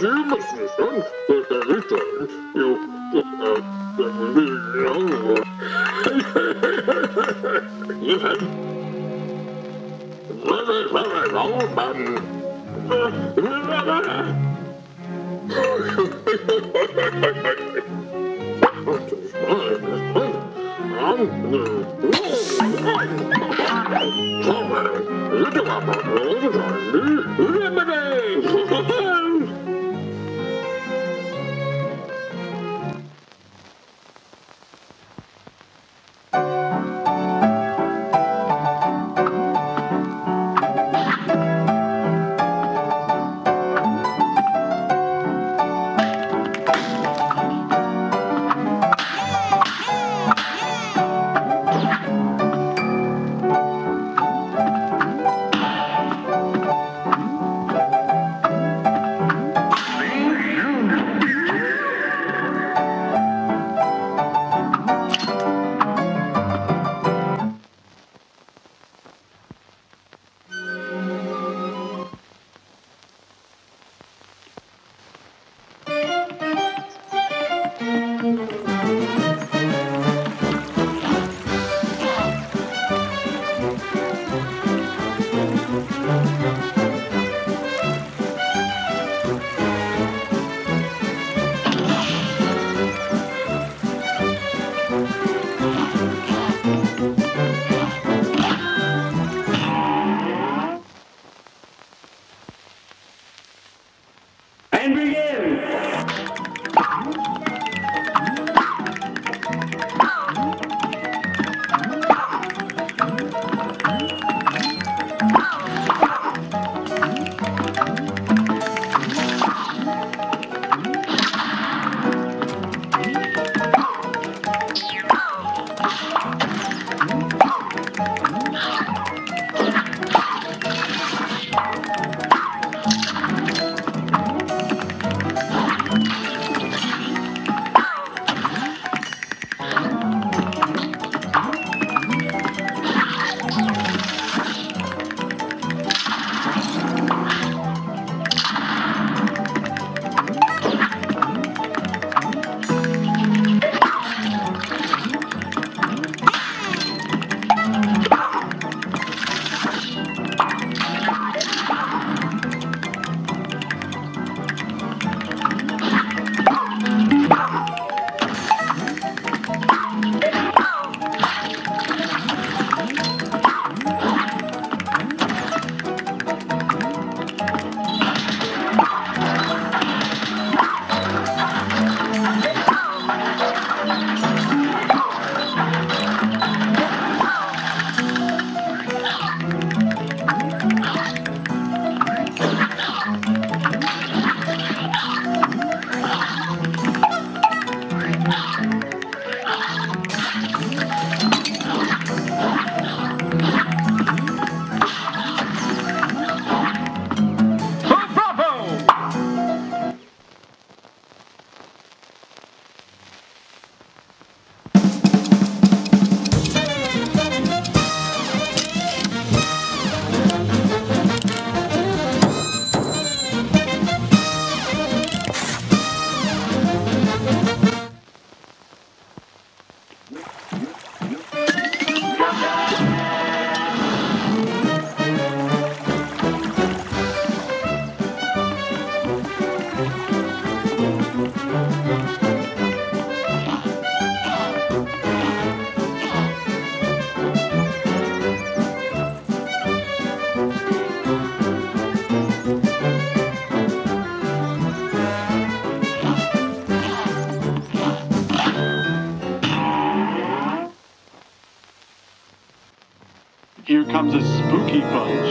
Here comes a spooky bunch.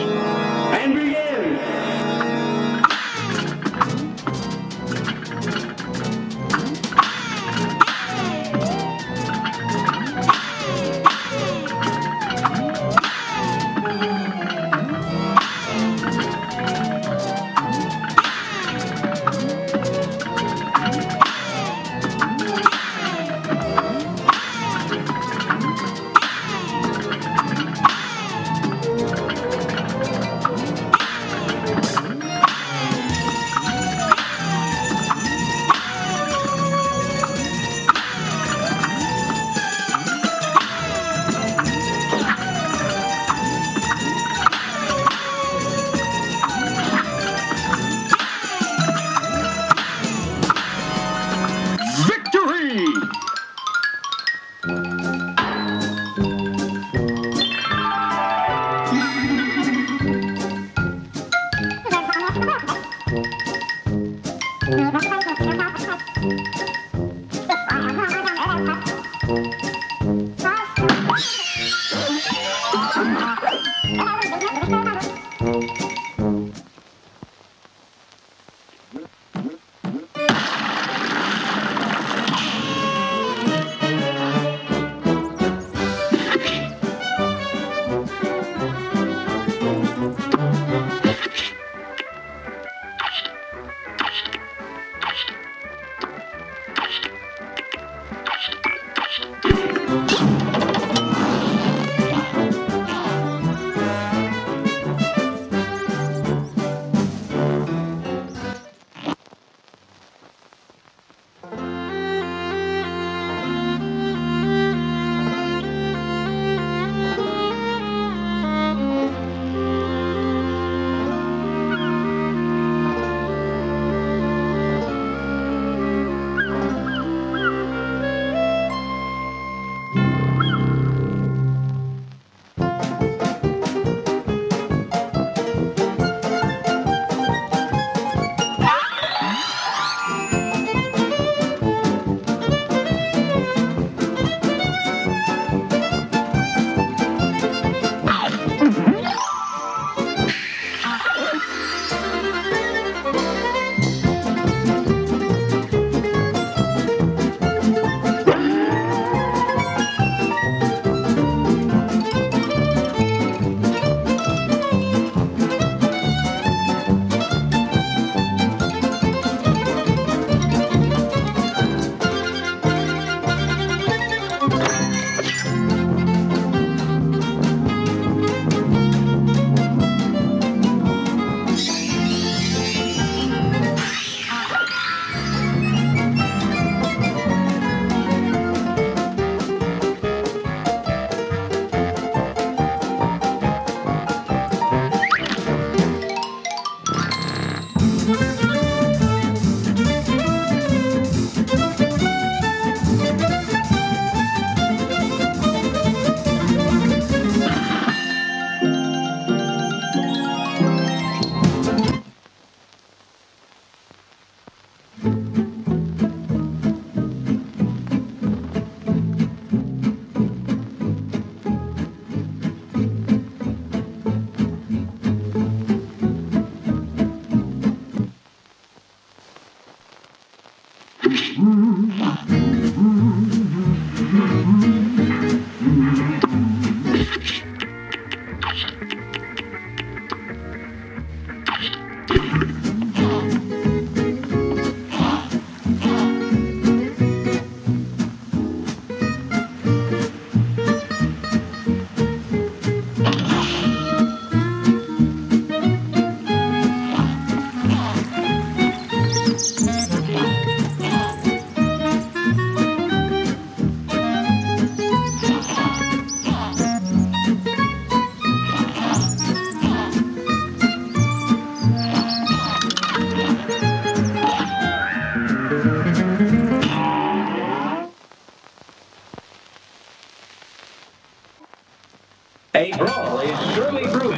A brawl is surely brewing.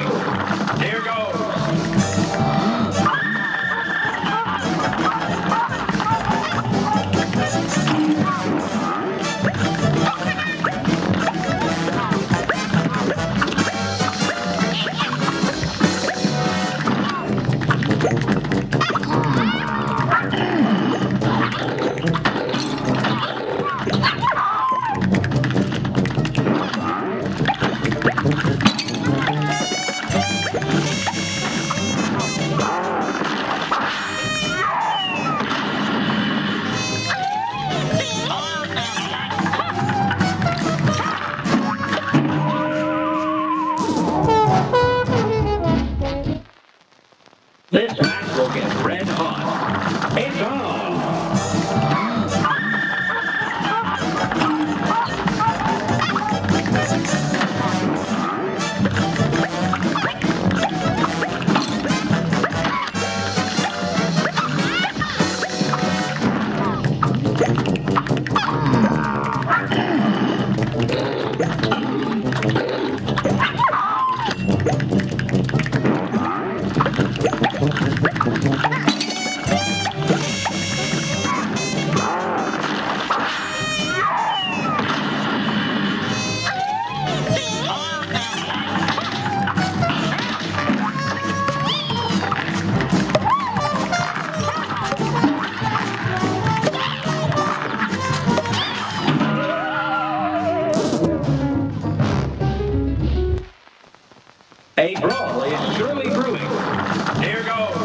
Here goes. This match will get red hot. It's on! A brawl is surely brewing. Here goes.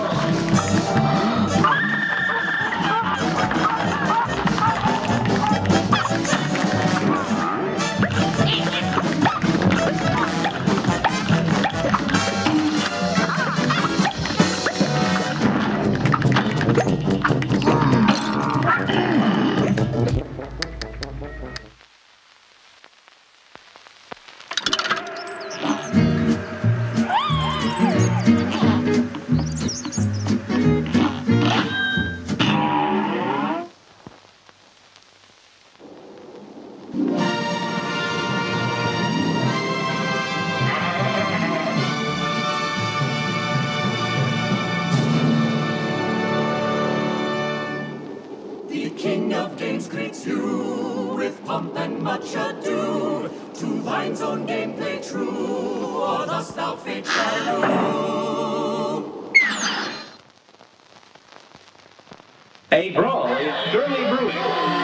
King of Games greets you with pomp and much ado. To thine own gameplay true, or thus thou fate shall rue. A brawl is surely brewing.